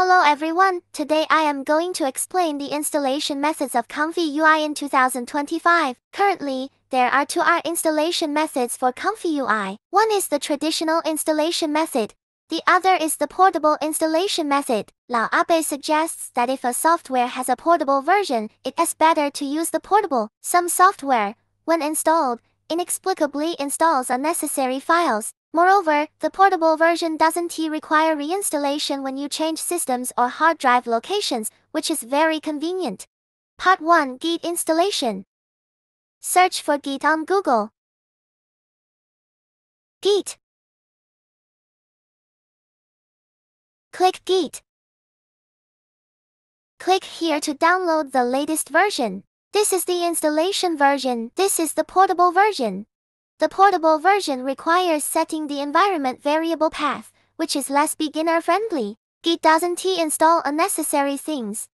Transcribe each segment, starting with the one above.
Hello everyone, today I am going to explain the installation methods of ComfyUI in 2025. Currently, there are two installation methods for ComfyUI. One is the traditional installation method. The other is the portable installation method. Lao Abe suggests that if a software has a portable version, it is better to use the portable. Some software, when installed, inexplicably installs unnecessary files. Moreover, the portable version doesn't require reinstallation when you change systems or hard drive locations, which is very convenient. Part 1: Git installation. Search for Git on Google. Git. Click Git. Click here to download the latest version. This is the installation version. This is the portable version. The portable version requires setting the environment variable path, which is less beginner-friendly. Git doesn't install unnecessary things.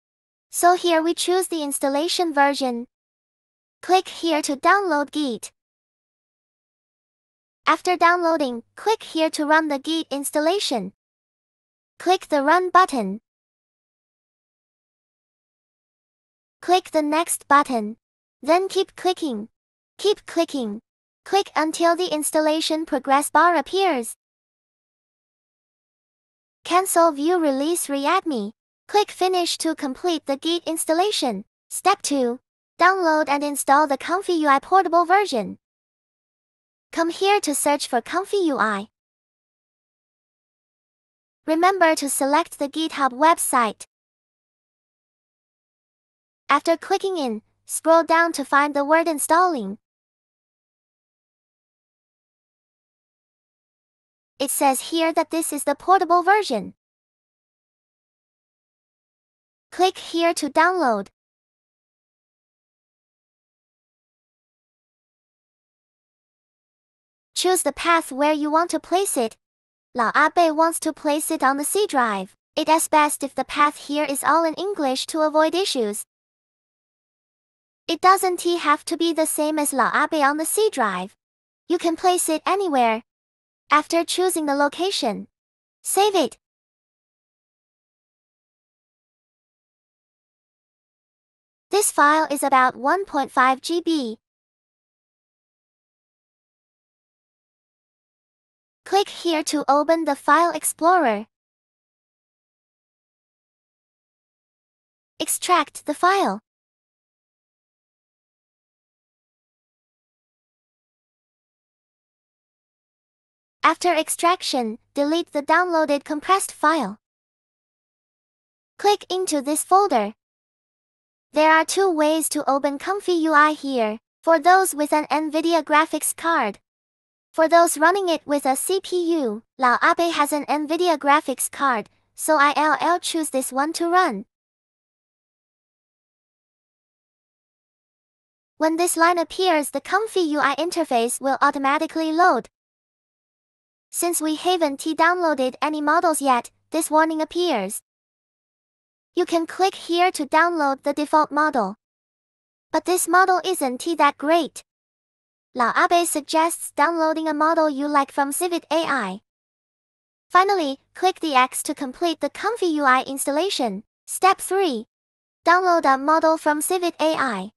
So here we choose the installation version. Click here to download Git. After downloading, click here to run the Git installation. Click the Run button. Click the Next button. Then keep clicking. Keep clicking. Click until the installation progress bar appears. Cancel View Release README. Click Finish to complete the Git installation. Step 2. Download and install the ComfyUI portable version. Come here to search for ComfyUI. Remember to select the GitHub website. After clicking in, scroll down to find the word installing. It says here that this is the portable version. Click here to download. Choose the path where you want to place it. Lao Abe wants to place it on the C drive. It is best if the path here is all in English to avoid issues. It doesn't have to be the same as Lao Abe on the C drive. You can place it anywhere. After choosing the location, save it. This file is about 1.5 GB. Click here to open the File Explorer. Extract the file. After extraction, delete the downloaded compressed file. Click into this folder. There are two ways to open ComfyUI here, for those with an NVIDIA graphics card. For those running it with a CPU, Lao Abe has an NVIDIA graphics card, so I'll choose this one to run. When this line appears, the ComfyUI interface will automatically load. Since we haven't downloaded any models yet, this warning appears. You can click here to download the default model. But this model isn't that great. Lao Abe suggests downloading a model you like from Civitai. Finally, click the X to complete the ComfyUI installation. Step 3. Download a model from Civitai.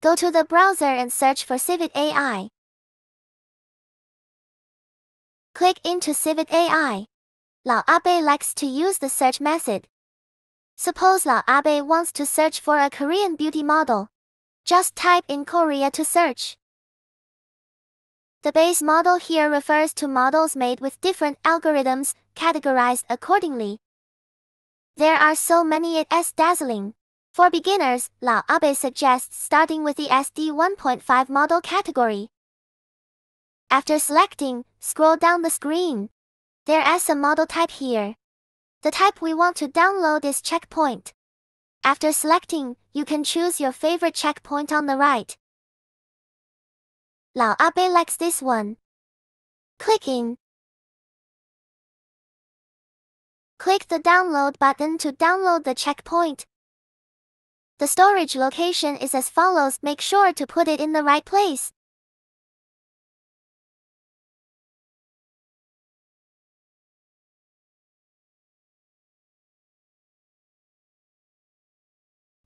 Go to the browser and search for Civitai. Click into Civitai. Lao Abe likes to use the search method. Suppose Lao Abe wants to search for a Korean beauty model. Just type in Korea to search. The base model here refers to models made with different algorithms, categorized accordingly. There are so many it's dazzling. For beginners, Lao Abe suggests starting with the SD 1.5 model category. After selecting, scroll down the screen. There is a model type here. The type we want to download is checkpoint. After selecting, you can choose your favorite checkpoint on the right. Lao Abe likes this one. Click in. Click the download button to download the checkpoint. The storage location is as follows. Make sure to put it in the right place.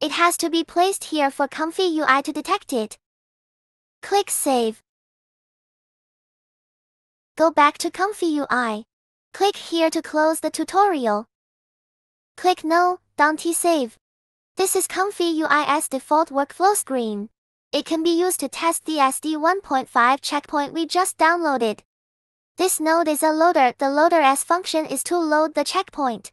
It has to be placed here for ComfyUI to detect it. Click Save. Go back to ComfyUI. Click here to close the tutorial. Click No, don't save. This is ComfyUI's default workflow screen. It can be used to test the SD 1.5 checkpoint we just downloaded. This node is a loader. The loader's function is to load the checkpoint.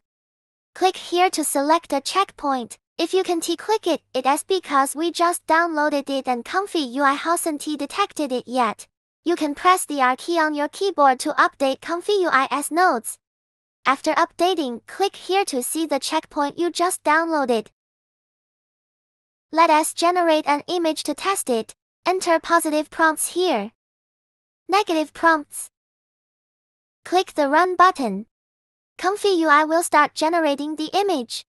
Click here to select a checkpoint. If you can click it, it is because we just downloaded it and ComfyUI hasn't detected it yet. You can press the R key on your keyboard to update ComfyUI's nodes. After updating, click here to see the checkpoint you just downloaded. Let us generate an image to test it. Enter positive prompts here. Negative prompts. Click the Run button. ComfyUI will start generating the image.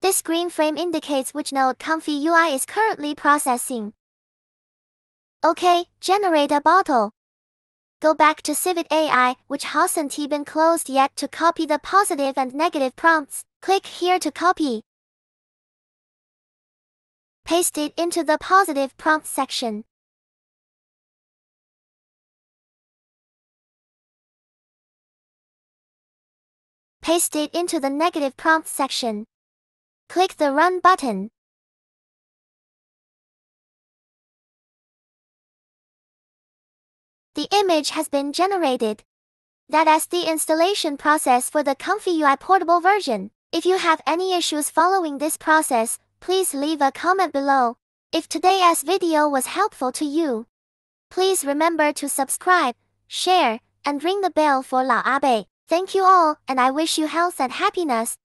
This green frame indicates which node ComfyUI is currently processing. OK, generate a bottle. Go back to Civitai, which hasn't been closed yet, to copy the positive and negative prompts. Click here to copy. Paste it into the positive prompt section. Paste it into the negative prompt section. Click the Run button. The image has been generated. That is the installation process for the ComfyUI portable version. If you have any issues following this process, please leave a comment below. If today's video was helpful to you, please remember to subscribe, share, and ring the bell for Lao Abe. Thank you all, and I wish you health and happiness.